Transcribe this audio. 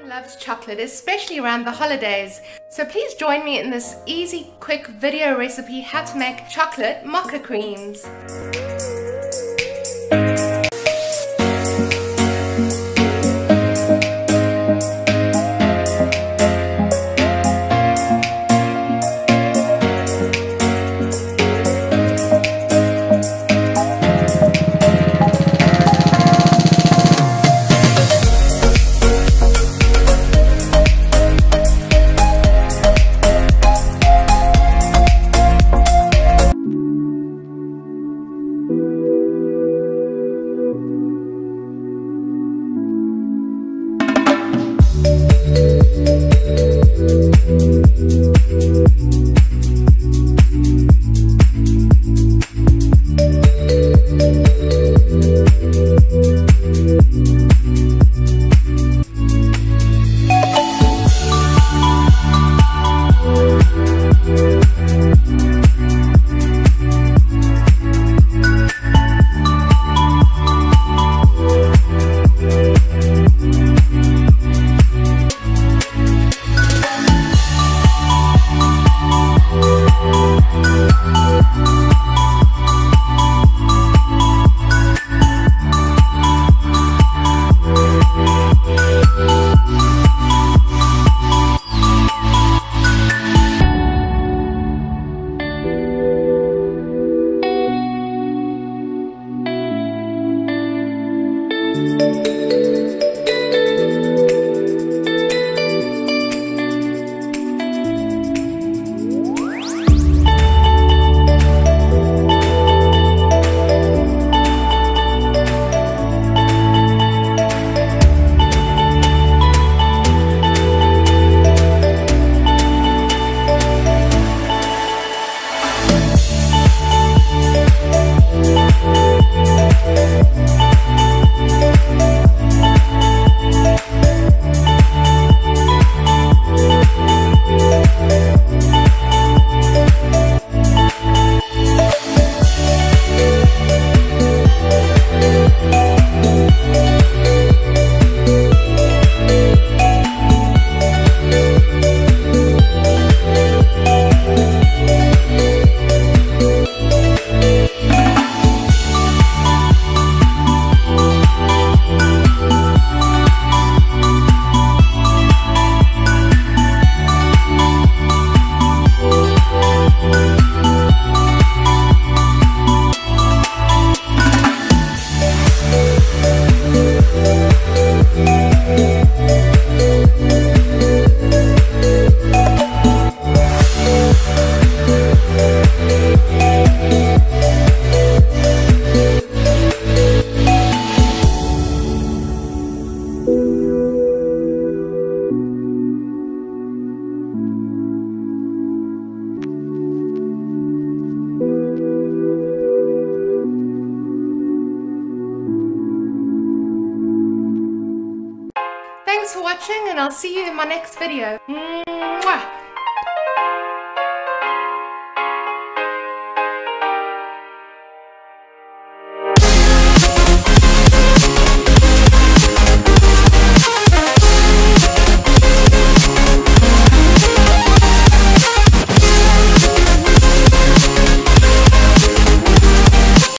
Everyone loves chocolate, especially around the holidays. So please join me in this easy, quick video recipe how to make chocolate mocha creams. Thanks for watching, and I'll see you in my next video. Mwah!